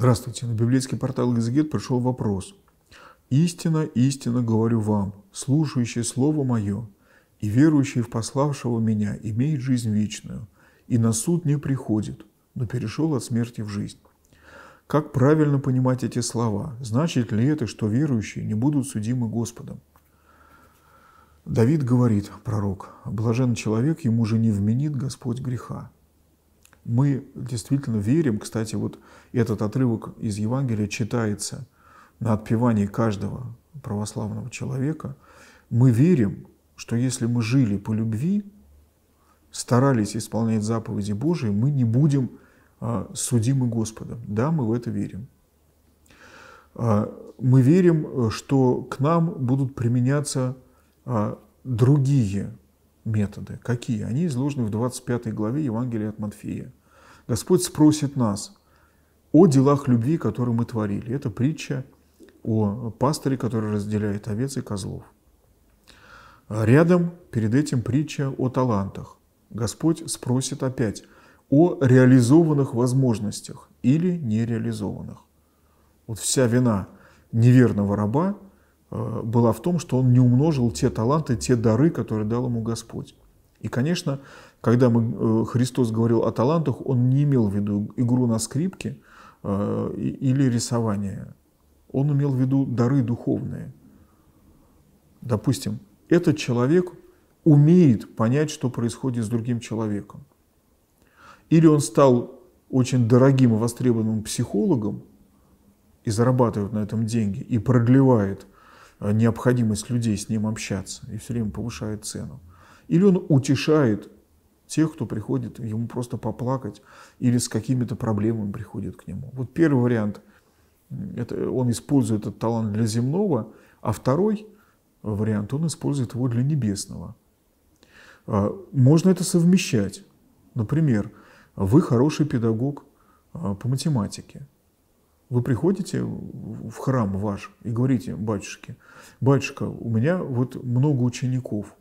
Здравствуйте. На библейский портал Экзегет пришел вопрос. «Истина, истина, говорю вам, слушающий слово мое и верующий в пославшего меня имеет жизнь вечную, и на суд не приходит, но перешел от смерти в жизнь». Как правильно понимать эти слова? Значит ли это, что верующие не будут судимы Господом? Давид говорит, пророк, «Блажен человек, ему же не вменит Господь греха». Мы действительно верим, кстати, вот этот отрывок из Евангелия читается на отпевании каждого православного человека. Мы верим, что если мы жили по любви, старались исполнять заповеди Божии, мы не будем судимы Господом. Да, мы в это верим. Мы верим, что к нам будут применяться другие методы. Какие? Они изложены в 25 главе Евангелия от Матфея. Господь спросит нас о делах любви, которые мы творили. Это притча о пастыре, который разделяет овец и козлов. Рядом перед этим притча о талантах. Господь спросит опять о реализованных возможностях или нереализованных. Вот вся вина неверного раба была в том, что он не умножил те таланты, те дары, которые дал ему Господь. И, конечно, когда Христос говорил о талантах, он не имел в виду игру на скрипке или рисование. Он имел в виду дары духовные. Допустим, этот человек умеет понять, что происходит с другим человеком. Или он стал очень дорогим и востребованным психологом и зарабатывает на этом деньги, и продлевает необходимость людей с ним общаться, и все время повышает цену. Или он утешает тех, кто приходит ему просто поплакать, или с какими-то проблемами приходит к нему. Вот первый вариант, это он использует этот талант для земного, а второй вариант, он использует его для небесного. Можно это совмещать. Например, вы хороший педагог по математике. Вы приходите в храм ваш и говорите батюшке, «Батюшка, у меня вот много учеников,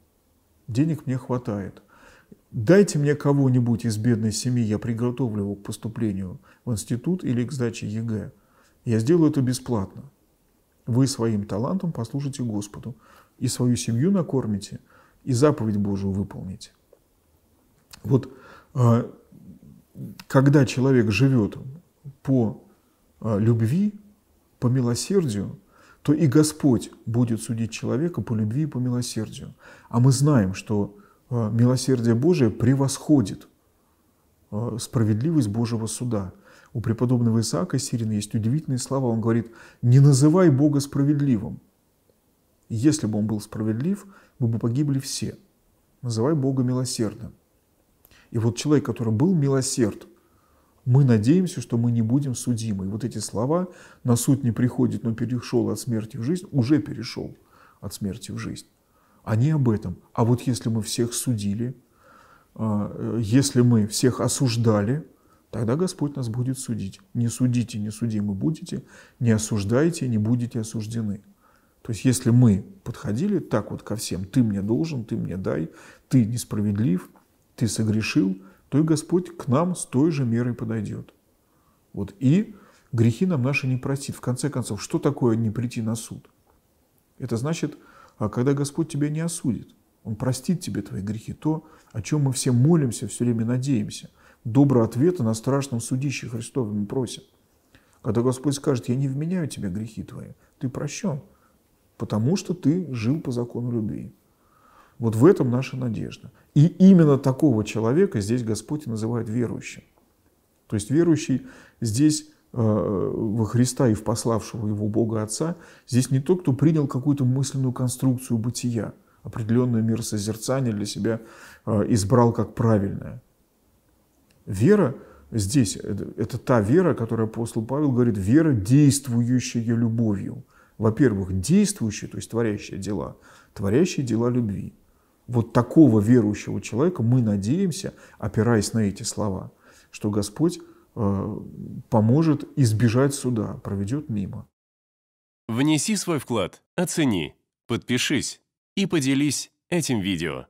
денег мне хватает. Дайте мне кого-нибудь из бедной семьи, я приготовлю его к поступлению в институт или к сдаче ЕГЭ. Я сделаю это бесплатно». Вы своим талантом послужите Господу, и свою семью накормите, и заповедь Божию выполните. Вот когда человек живет по любви, по милосердию, то и Господь будет судить человека по любви и по милосердию. А мы знаем, что милосердие Божие превосходит справедливость Божьего суда. У преподобного Исаака Сирина есть удивительные слова. Он говорит, «Не называй Бога справедливым. Если бы Он был справедлив, мы бы погибли все. Называй Бога милосердным». И вот человек, который был милосерд, мы надеемся, что мы не будем судимы. И вот эти слова «на суд не приходит, но перешел от смерти в жизнь», уже перешел от смерти в жизнь. Они об этом. А вот если мы всех судили, если мы всех осуждали, тогда Господь нас будет судить. Не судите, не судимы будете, не осуждайте, не будете осуждены. То есть если мы подходили так вот ко всем, «ты мне должен, ты мне дай, ты несправедлив», ты согрешил, то и Господь к нам с той же мерой подойдет. Вот. И грехи нам наши не простит. В конце концов, что такое не прийти на суд? Это значит, когда Господь тебя не осудит, Он простит тебе твои грехи, то, о чем мы все молимся, все время надеемся. Доброго ответа на страшном судище Христовом просим. Когда Господь скажет, я не вменяю тебе грехи твои, ты прощен, потому что ты жил по закону любви. Вот в этом наша надежда. И именно такого человека здесь Господь называет верующим. То есть верующий здесь во Христа и в пославшего его Бога Отца, здесь не тот, кто принял какую-то мысленную конструкцию бытия, определенную миросозерцание для себя избрал как правильное. Вера здесь, это та вера, о которой апостол Павел говорит, вера, действующая любовью. Во-первых, действующая, то есть творящая дела любви. Вот такого верующего человека мы надеемся, опираясь на эти слова, что Господь поможет избежать суда, проведет мимо. Внеси свой вклад, оцени, подпишись и поделись этим видео.